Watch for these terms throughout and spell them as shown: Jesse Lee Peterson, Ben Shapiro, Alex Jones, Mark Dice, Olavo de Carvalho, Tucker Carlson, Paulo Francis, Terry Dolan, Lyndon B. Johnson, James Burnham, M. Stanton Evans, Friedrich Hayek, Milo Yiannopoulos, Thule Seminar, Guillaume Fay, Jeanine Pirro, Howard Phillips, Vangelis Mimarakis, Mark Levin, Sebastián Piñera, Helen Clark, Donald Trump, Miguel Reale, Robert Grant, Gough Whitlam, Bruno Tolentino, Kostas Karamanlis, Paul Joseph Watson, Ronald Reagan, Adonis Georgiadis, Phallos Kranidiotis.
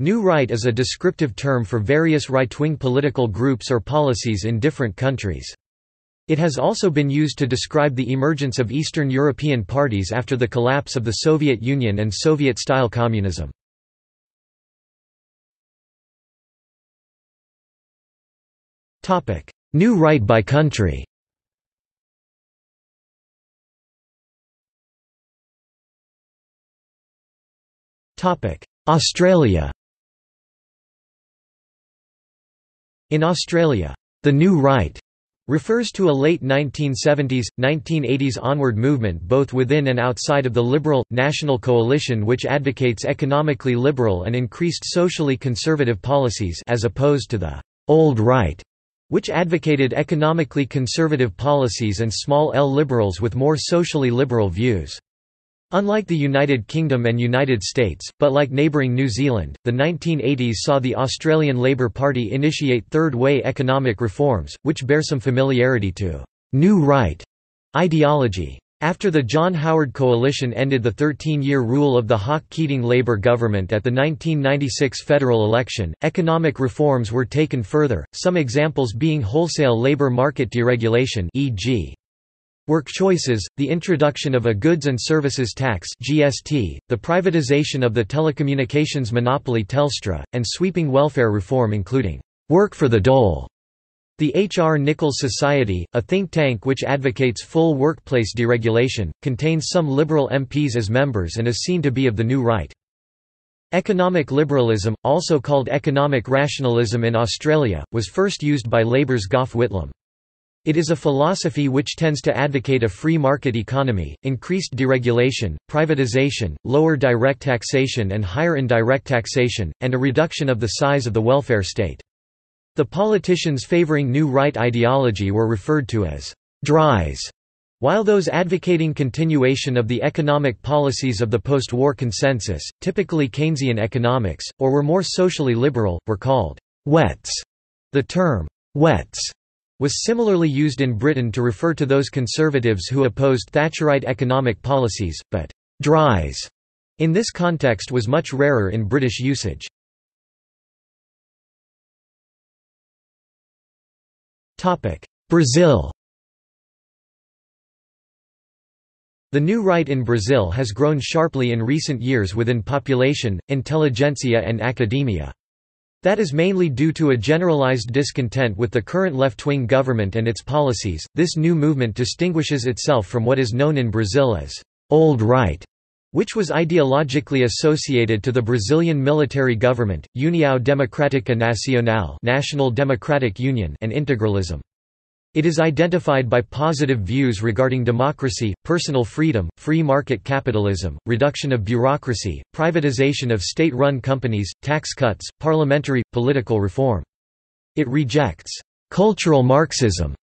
New Right is a descriptive term for various right-wing political groups or policies in different countries. It has also been used to describe the emergence of Eastern European parties after the collapse of the Soviet Union and Soviet-style communism. New Right by country. Australia. In Australia, the New Right refers to a late 1970s, 1980s onward movement both within and outside of the Liberal, National Coalition which advocates economically liberal and increased socially conservative policies as opposed to the Old Right, which advocated economically conservative policies and small-L liberals with more socially liberal views. Unlike the United Kingdom and United States, but like neighbouring New Zealand, the 1980s saw the Australian Labor Party initiate third-way economic reforms, which bear some familiarity to New Right ideology. After the John Howard coalition ended the 13-year rule of the Hawke-Keating Labour government at the 1996 federal election, economic reforms were taken further, some examples being wholesale labour market deregulation, e.g. work choices, the introduction of a goods and services tax (GST), the privatisation of the telecommunications monopoly Telstra, and sweeping welfare reform including work for the dole. The H.R. Nichols Society, a think tank which advocates full workplace deregulation, contains some Liberal MPs as members and is seen to be of the New Right. Economic liberalism, also called economic rationalism in Australia, was first used by Labor's Gough Whitlam. It is a philosophy which tends to advocate a free market economy, increased deregulation, privatisation, lower direct taxation and higher indirect taxation, and a reduction of the size of the welfare state. The politicians favouring New Right ideology were referred to as «dries», while those advocating continuation of the economic policies of the post-war consensus, typically Keynesian economics, or were more socially liberal, were called «wets». The term «wets» was similarly used in Britain to refer to those conservatives who opposed Thatcherite economic policies, but «dries» in this context was much rarer in British usage. Brazil. The New Right in Brazil has grown sharply in recent years within population, intelligentsia and academia. That is mainly due to a generalized discontent with the current left-wing government and its policies. This new movement distinguishes itself from what is known in Brazil as Old Right, which was ideologically associated to the Brazilian military government, União Democrática Nacional, National Democratic Union, and integralism. It is identified by positive views regarding democracy, personal freedom, free market capitalism, reduction of bureaucracy, privatization of state-run companies, tax cuts, parliamentary, political reform. It rejects cultural Marxism,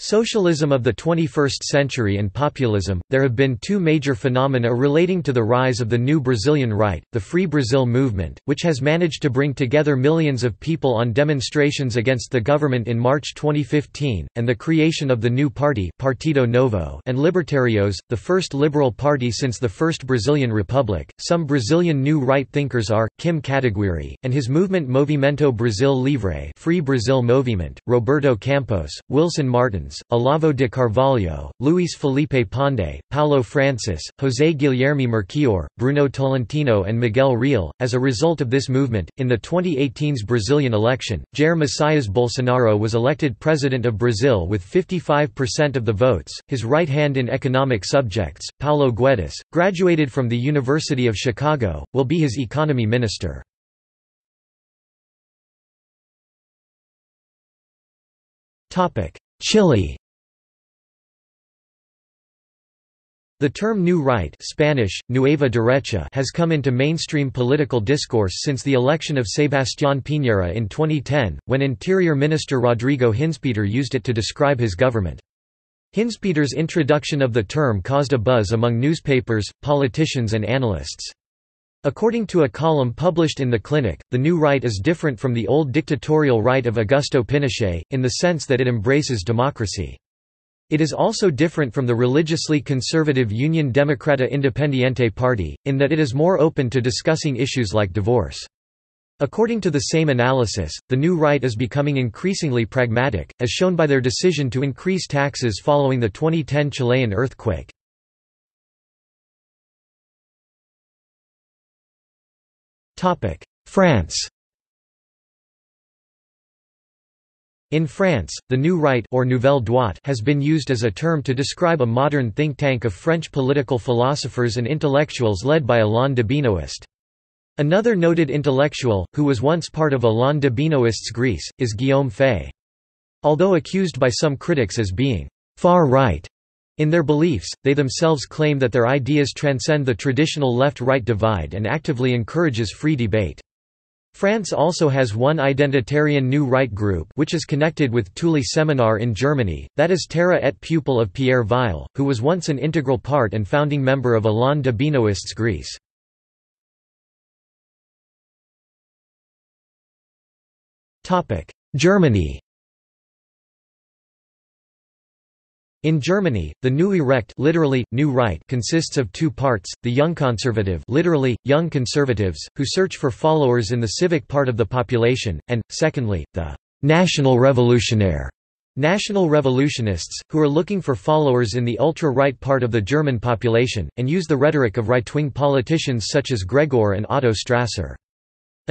socialism of the 21st century, and populism. There have been two major phenomena relating to the rise of the new Brazilian Right: the Free Brazil movement, which has managed to bring together millions of people on demonstrations against the government in March 2015, and the creation of the new party, Partido Novo, and Libertarios, the first liberal party since the First Brazilian Republic. Some Brazilian New Right thinkers are Kim Kataguiri and his movement Movimento Brasil Livre, Free Brazil Movement, Roberto Campos, Wilson Martins, Olavo de Carvalho, Luis Felipe Ponde, Paulo Francis, José Guilherme Merquior, Bruno Tolentino, and Miguel Reale. As a result of this movement, in the 2018's Brazilian election, Jair Messias Bolsonaro was elected president of Brazil with 55% of the votes. His right hand in economic subjects, Paulo Guedes, graduated from the University of Chicago, will be his economy minister. Chile. The term New Right, Spanish, Nueva Derecha, has come into mainstream political discourse since the election of Sebastián Piñera in 2010, when Interior Minister Rodrigo Hinspeter used it to describe his government. Hinspeter's introduction of the term caused a buzz among newspapers, politicians and analysts. According to a column published in The Clinic, the New Right is different from the old dictatorial right of Augusto Pinochet, in the sense that it embraces democracy. It is also different from the religiously conservative Union Democrata Independiente Party, in that it is more open to discussing issues like divorce. According to the same analysis, the New Right is becoming increasingly pragmatic, as shown by their decision to increase taxes following the 2010 Chilean earthquake. France. In France, the New Right or Nouvelle Droite has been used as a term to describe a modern think tank of French political philosophers and intellectuals led by Alain de Benoist. Another noted intellectual, who was once part of Alain de Benoist's Greece, is Guillaume Fay. Although accused by some critics as being «far-right» in their beliefs, they themselves claim that their ideas transcend the traditional left-right divide and actively encourages free debate. France also has one identitarian New Right group which is connected with Thule Seminar in Germany, that is terra et pupil of Pierre Vial, who was once an integral part and founding member of Alain de Benoist's Greece. Germany. In Germany, the New Erect, literally New Right, consists of two parts: the Young Conservative, literally Young Conservatives, who search for followers in the civic part of the population, and secondly, the National Revolutionnaire, National Revolutionists, who are looking for followers in the ultra-right part of the German population and use the rhetoric of right-wing politicians such as Gregor and Otto Strasser.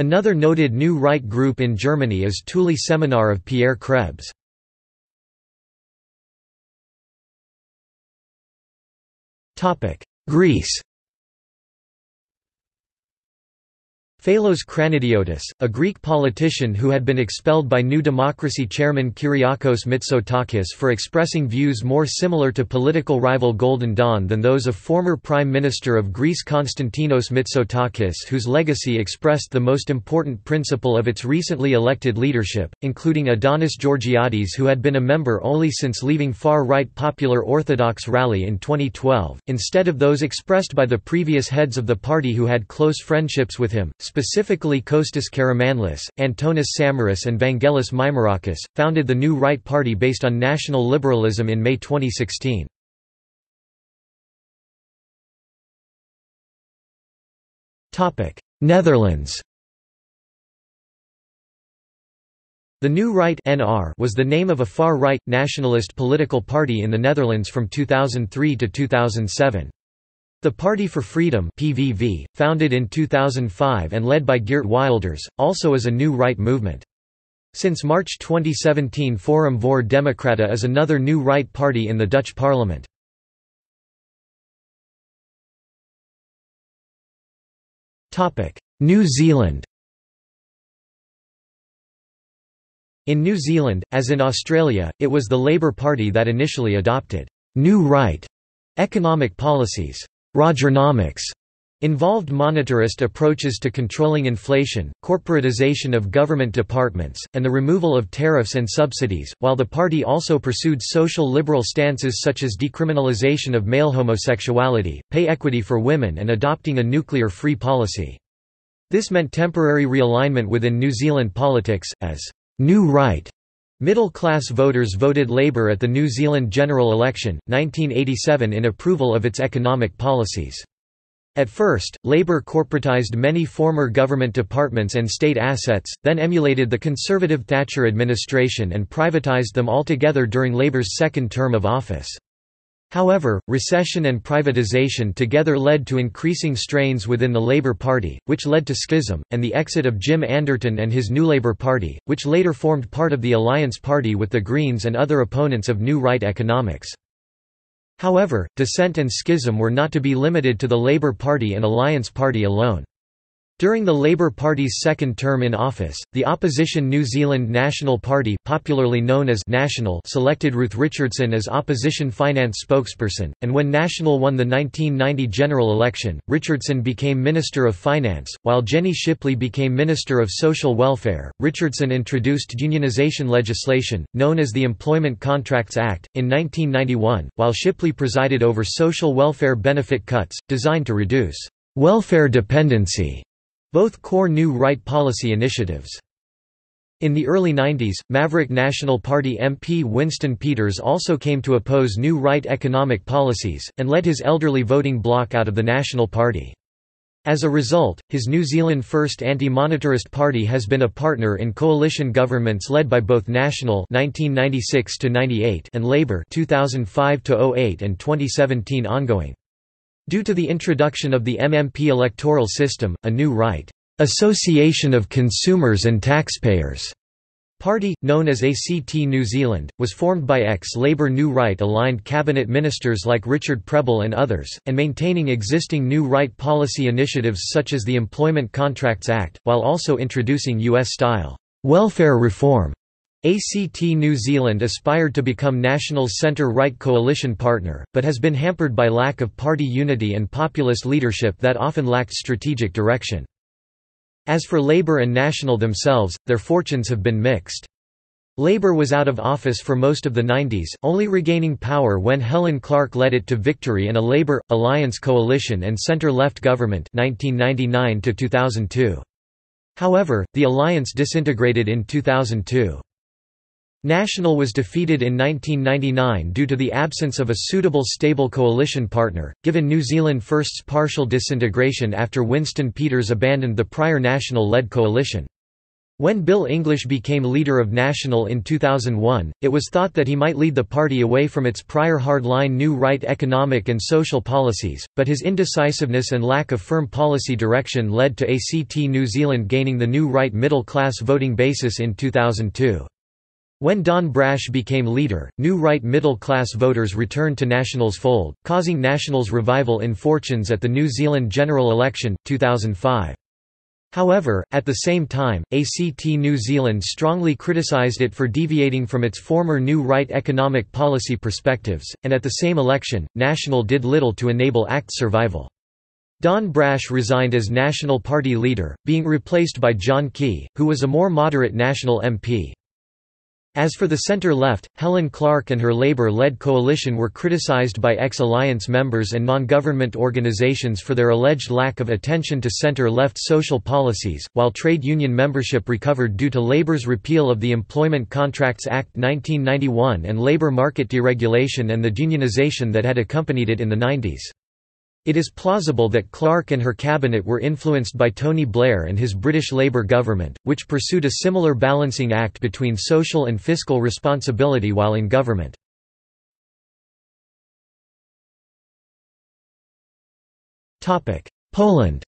Another noted New Right group in Germany is Thule Seminar of Pierre Krebs. Greece. Phallos Kranidiotis, a Greek politician who had been expelled by New Democracy chairman Kyriakos Mitsotakis for expressing views more similar to political rival Golden Dawn than those of former Prime Minister of Greece Konstantinos Mitsotakis, whose legacy expressed the most important principle of its recently elected leadership, including Adonis Georgiadis, who had been a member only since leaving far-right Popular Orthodox rally in 2012, instead of those expressed by the previous heads of the party who had close friendships with him, specifically Kostas Karamanlis, Antonis Samaras and Vangelis Mimarakis, founded the New Right Party based on national liberalism in May 2016. Netherlands. The New Right (NR) was the name of a far-right, nationalist political party in the Netherlands from 2003 to 2007. The Party for Freedom (PVV), founded in 2005 and led by Geert Wilders, also is a New Right movement. Since March 2017 Forum voor Democraten is another New Right party in the Dutch parliament. New Zealand. In New Zealand, as in Australia, it was the Labour Party that initially adopted «New Right» economic policies. Rogernomics involved monetarist approaches to controlling inflation, corporatization of government departments, and the removal of tariffs and subsidies, while the party also pursued social liberal stances such as decriminalization of male homosexuality, pay equity for women and adopting a nuclear-free policy. This meant temporary realignment within New Zealand politics, as New Right middle-class voters voted Labour at the New Zealand general election, 1987 in approval of its economic policies. At first, Labour corporatized many former government departments and state assets, then emulated the conservative Thatcher administration and privatised them altogether during Labour's second term of office. However, recession and privatisation together led to increasing strains within the Labour Party, which led to schism, and the exit of Jim Anderton and his New Labour Party, which later formed part of the Alliance Party with the Greens and other opponents of New Right economics. However, dissent and schism were not to be limited to the Labour Party and Alliance Party alone. During the Labour Party's second term in office, the opposition New Zealand National Party, popularly known as National, selected Ruth Richardson as opposition finance spokesperson, and when National won the 1990 general election, Richardson became Minister of Finance, while Jenny Shipley became Minister of Social Welfare. Richardson introduced unionisation legislation, known as the Employment Contracts Act, in 1991, while Shipley presided over social welfare benefit cuts, designed to reduce welfare dependency. Both core New Right policy initiatives. In the early 90s, Maverick National Party MP Winston Peters also came to oppose New Right economic policies, and led his elderly voting bloc out of the National Party. As a result, his New Zealand First Anti-Monetarist Party has been a partner in coalition governments led by both National (1996–98) and Labour (2005–08) and 2017 ongoing. Due to the introduction of the MMP electoral system, a new right Association of Consumers and Taxpayers Party, known as ACT New Zealand, was formed by ex-Labour New Right-aligned cabinet ministers like Richard Prebble and others, and maintaining existing New Right policy initiatives such as the Employment Contracts Act, while also introducing US-style welfare reform. ACT New Zealand aspired to become National's centre-right coalition partner, but has been hampered by lack of party unity and populist leadership that often lacked strategic direction. As for Labour and National themselves, their fortunes have been mixed. Labour was out of office for most of the 90s, only regaining power when Helen Clark led it to victory in a Labour Alliance coalition and centre-left government 1999 to 2002. However, the alliance disintegrated in 2002. National was defeated in 1999 due to the absence of a suitable stable coalition partner, given New Zealand First's partial disintegration after Winston Peters abandoned the prior National-led coalition. When Bill English became leader of National in 2001, it was thought that he might lead the party away from its prior hardline New Right economic and social policies, but his indecisiveness and lack of firm policy direction led to ACT New Zealand gaining the New Right middle-class voting basis in 2002. When Don Brash became leader, New Right middle-class voters returned to National's fold, causing National's revival in fortunes at the New Zealand general election, 2005. However, at the same time, ACT New Zealand strongly criticised it for deviating from its former New Right economic policy perspectives, and at the same election, National did little to enable ACT's survival. Don Brash resigned as National Party leader, being replaced by John Key, who was a more moderate National MP. As for the centre-left, Helen Clark and her Labour-led coalition were criticised by ex-Alliance members and non-government organisations for their alleged lack of attention to centre-left social policies, while trade union membership recovered due to Labour's repeal of the Employment Contracts Act 1991 and labour market deregulation and the unionisation that had accompanied it in the 90s. It is plausible that Clark and her cabinet were influenced by Tony Blair and his British Labour government, which pursued a similar balancing act between social and fiscal responsibility while in government. Poland.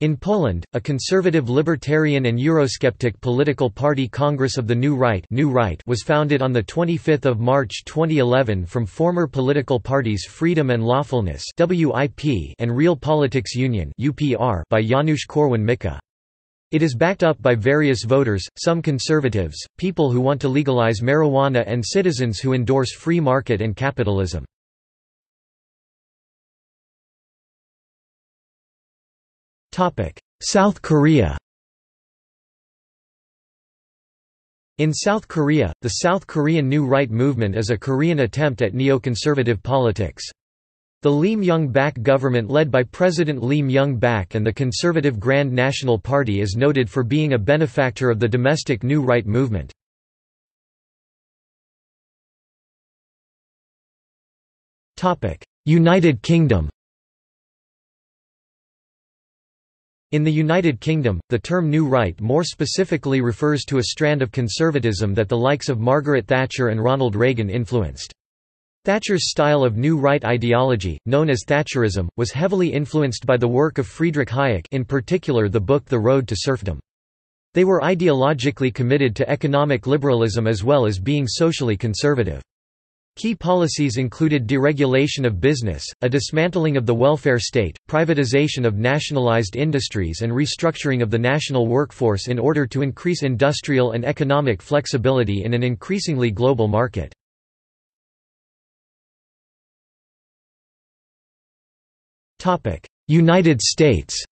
In Poland, a conservative libertarian and Eurosceptic political party Congress of the New Right was founded on 25 March 2011 from former political parties Freedom and Lawfulness (WIP) and Real Politics Union (UPR) by Janusz Korwin-Mikke. It is backed up by various voters, some conservatives, people who want to legalize marijuana and citizens who endorse free market and capitalism. South Korea. In South Korea, the South Korean New Right movement is a Korean attempt at neoconservative politics. The Lee Myung-bak government led by President Lee Myung-bak and the conservative Grand National Party is noted for being a benefactor of the domestic New Right movement. United Kingdom. In the United Kingdom, the term New Right more specifically refers to a strand of conservatism that the likes of Margaret Thatcher and Ronald Reagan influenced. Thatcher's style of New Right ideology, known as Thatcherism, was heavily influenced by the work of Friedrich Hayek, in particular the book The Road to Serfdom. They were ideologically committed to economic liberalism as well as being socially conservative. Key policies included deregulation of business, a dismantling of the welfare state, privatization of nationalized industries and restructuring of the national workforce in order to increase industrial and economic flexibility in an increasingly global market. United States.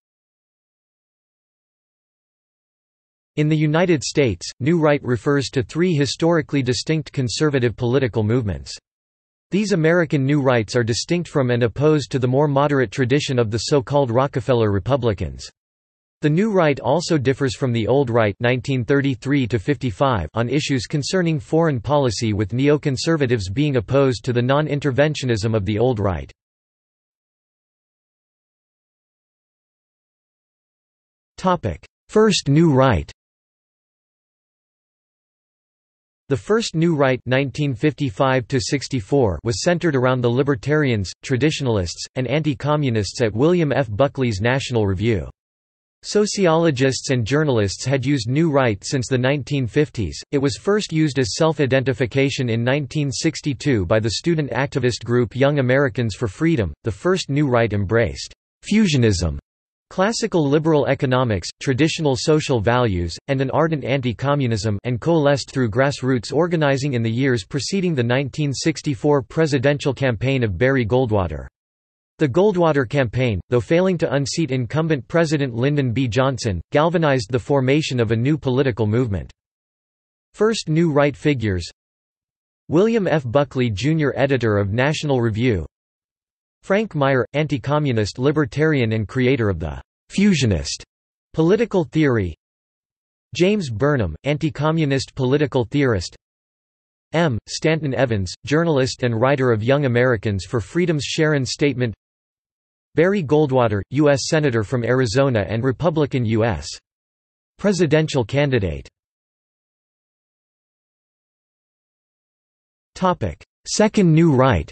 In the United States, New Right refers to three historically distinct conservative political movements. These American New Rights are distinct from and opposed to the more moderate tradition of the so-called Rockefeller Republicans. The New Right also differs from the Old Right (1933–55) on issues concerning foreign policy, with neoconservatives being opposed to the non-interventionism of the Old Right. First New Right. The First New Right 1955–64 was centered around the libertarians, traditionalists, and anti-communists at William F. Buckley's National Review. Sociologists and journalists had used New Right since the 1950s. It was first used as self-identification in 1962 by the student activist group Young Americans for Freedom. The First New Right embraced fusionism, classical liberal economics, traditional social values, and an ardent anti-communism, and coalesced through grassroots organizing in the years preceding the 1964 presidential campaign of Barry Goldwater. The Goldwater campaign, though failing to unseat incumbent President Lyndon B. Johnson, galvanized the formation of a new political movement. First New Right figures: William F. Buckley, Jr., editor of National Review; Frank Meyer, anti-communist libertarian and creator of the «fusionist» political theory; James Burnham, anti-communist political theorist; M. Stanton Evans, journalist and writer of Young Americans for Freedom's Sharon Statement; Barry Goldwater, U.S. Senator from Arizona and Republican U.S. presidential candidate. Second New Right.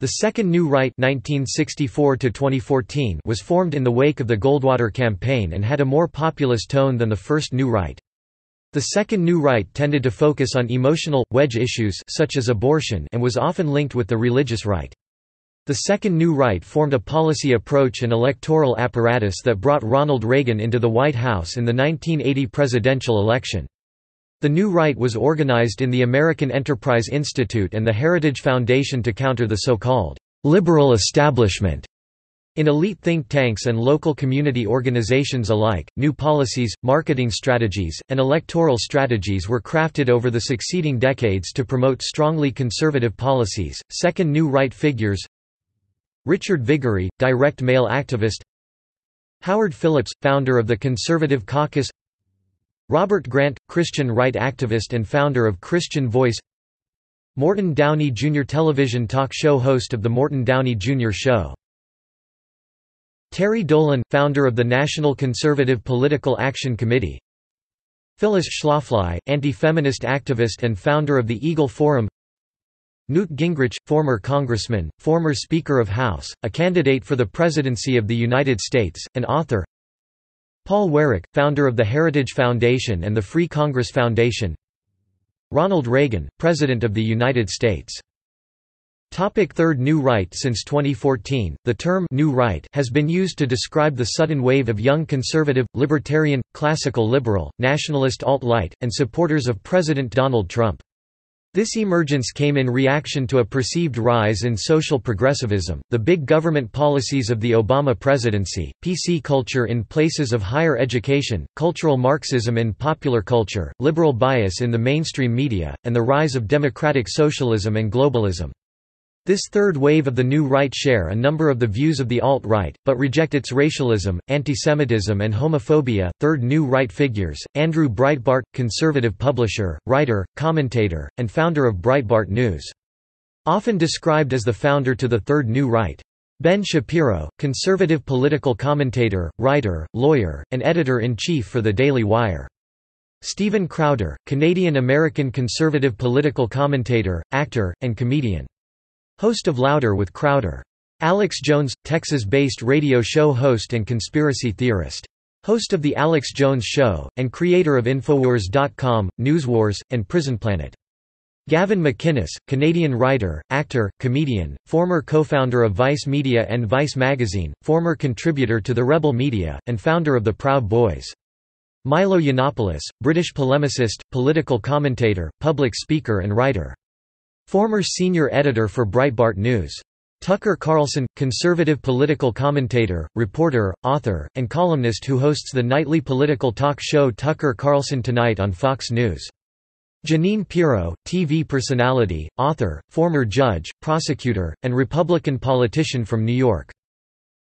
The Second New Right 1964–2014 was formed in the wake of the Goldwater campaign and had a more populist tone than the First New Right. The Second New Right tended to focus on emotional, wedge issues such as abortion and was often linked with the religious right. The Second New Right formed a policy approach and electoral apparatus that brought Ronald Reagan into the White House in the 1980 presidential election. The New Right was organized in the American Enterprise Institute and the Heritage Foundation to counter the so-called liberal establishment. In elite think tanks and local community organizations alike, new policies, marketing strategies, and electoral strategies were crafted over the succeeding decades to promote strongly conservative policies. Second New Right figures: Richard Viguerie, direct mail activist; Howard Phillips, founder of the Conservative Caucus; Robert Grant, Christian right activist and founder of Christian Voice; Morton Downey Jr., television talk show host of The Morton Downey Jr. Show; Terry Dolan, founder of the National Conservative Political Action Committee; Phyllis Schlafly, anti-feminist activist and founder of the Eagle Forum; Newt Gingrich, former congressman, former Speaker of House, a candidate for the Presidency of the United States, and author; Paul Warwick, founder of the Heritage Foundation and the Free Congress Foundation; Ronald Reagan, President of the United States. Third New Right. Since 2014, the term «New Right» has been used to describe the sudden wave of young conservative, libertarian, classical liberal, nationalist alt-right, and supporters of President Donald Trump. This emergence came in reaction to a perceived rise in social progressivism, the big government policies of the Obama presidency, PC culture in places of higher education, cultural Marxism in popular culture, liberal bias in the mainstream media, and the rise of democratic socialism and globalism. This third wave of the New Right share a number of the views of the alt-right, but reject its racialism, antisemitism, and homophobia. Third New Right figures: Andrew Breitbart, conservative publisher, writer, commentator, and founder of Breitbart News. Often described as the founder to the Third New Right. Ben Shapiro, conservative political commentator, writer, lawyer, and editor-in-chief for The Daily Wire. Stephen Crowder, Canadian-American conservative political commentator, actor, and comedian. Host of Louder with Crowder. Alex Jones, Texas-based radio show host and conspiracy theorist. Host of The Alex Jones Show, and creator of Infowars.com, NewsWars, and PrisonPlanet. Gavin McInnes, Canadian writer, actor, comedian, former co-founder of Vice Media and Vice Magazine, former contributor to the Rebel Media, and founder of the Proud Boys. Milo Yiannopoulos, British polemicist, political commentator, public speaker and writer. Former senior editor for Breitbart News. Tucker Carlson, conservative political commentator, reporter, author, and columnist who hosts the nightly political talk show Tucker Carlson Tonight on Fox News. Jeanine Pirro, TV personality, author, former judge, prosecutor, and Republican politician from New York.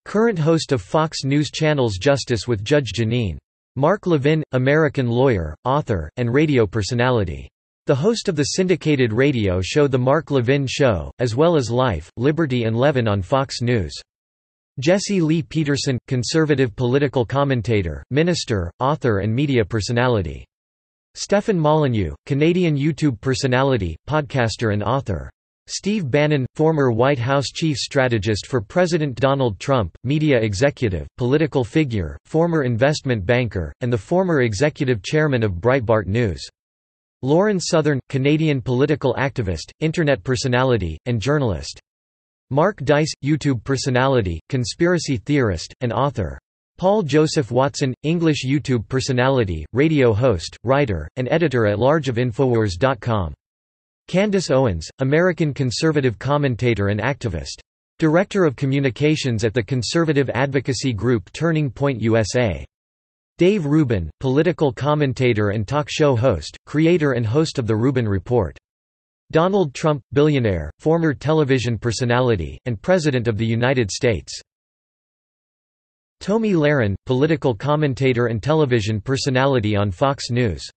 Current host of Fox News Channel's Justice with Judge Jeanine. Mark Levin, American lawyer, author, and radio personality. The host of the syndicated radio show The Mark Levin Show, as well as Life, Liberty and Levin on Fox News. Jesse Lee Peterson – conservative political commentator, minister, author and media personality. Stephen Molyneux – Canadian YouTube personality, podcaster and author. Steve Bannon – former White House chief strategist for President Donald Trump, media executive, political figure, former investment banker, and the former executive chairman of Breitbart News. Lauren Southern – Canadian political activist, internet personality, and journalist. Mark Dice – YouTube personality, conspiracy theorist, and author. Paul Joseph Watson – English YouTube personality, radio host, writer, and editor-at-large of Infowars.com. Candace Owens – American conservative commentator and activist. Director of Communications at the conservative advocacy group Turning Point USA. Dave Rubin – political commentator and talk show host, creator and host of The Rubin Report. Donald Trump – billionaire, former television personality, and President of the United States. Tomi Lahren – political commentator and television personality on Fox News.